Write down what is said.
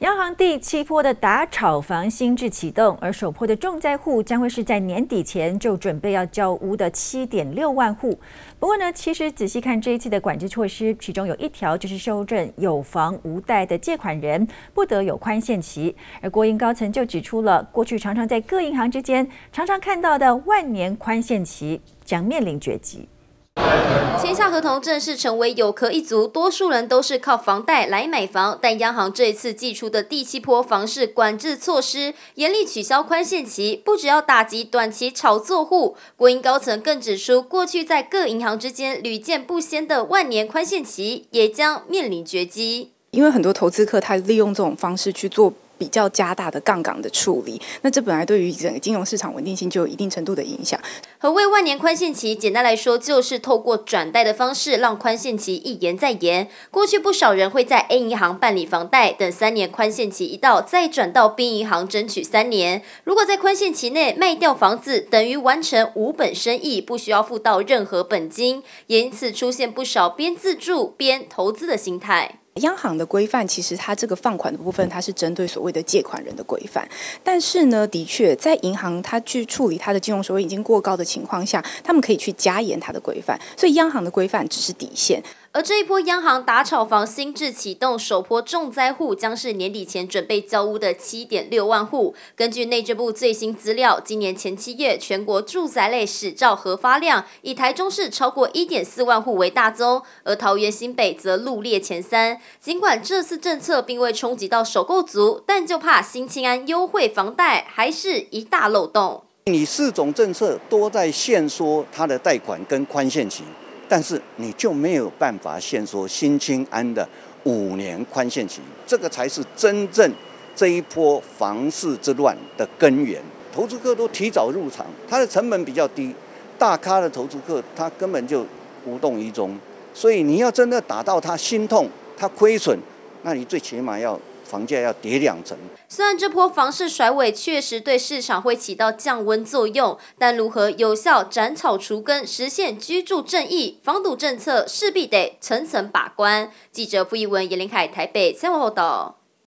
央行第7波的打炒房新制启动，而首波的重灾户将会是在年底前就准备要交屋的7.6万户。不过呢，其实仔细看这一次的管制措施，其中有一条就是修正有房无贷的借款人不得有宽限期。而国营高层就指出了，过去常常在各银行之间常常看到的万年宽限期将面临绝迹。 签下合同正式成为有壳一族，多数人都是靠房贷来买房。但央行这一次祭出的第7波房市管制措施，严厉取消宽限期，不只要打击短期炒作户，国营高层更指出，过去在各银行之间屡见不鲜的万年宽限期，也将面临绝迹。因为很多投资客他利用这种方式去做 比较加大的杠杆的处理，那这本来对于整个金融市场稳定性就有一定程度的影响。何谓万年宽限期？简单来说，就是透过转贷的方式，让宽限期一延再延。过去不少人会在 A 银行办理房贷，等3年宽限期一到，再转到 B 银行争取3年。如果在宽限期内卖掉房子，等于完成无本生意，不需要付到任何本金，也因此出现不少边自住边投资的心态。 央行的规范其实它这个放款的部分，它是针对所谓的借款人的规范。但是呢，的确在银行它去处理它的金融所谓已经过高的情况下，他们可以去加严它的规范。所以央行的规范只是底线。而这一波央行打炒房新制启动，首波重灾户将是年底前准备交屋的 7.6万户。根据内政部最新资料，今年前7月全国住宅类使照核发量，以台中市超过 1.4万户为大宗，而桃园新北则入列前3。 尽管这次政策并未冲击到首购族，但就怕新青安优惠房贷还是一大漏洞。你4种政策都在限缩它的贷款跟宽限期，但是你就没有办法限缩新青安的5年宽限期，这个才是真正这一波房市之乱的根源。投资客都提早入场，它的成本比较低，大咖的投资客他根本就无动于衷，所以你要真的打到他心痛。 它亏损，那你最起码要房价要跌2成。虽然这波房市甩尾确实对市场会起到降温作用，但如何有效斩草除根，实现居住正义，防堵政策势必得层层把关。记者傅一文、严林凯台北采访报道。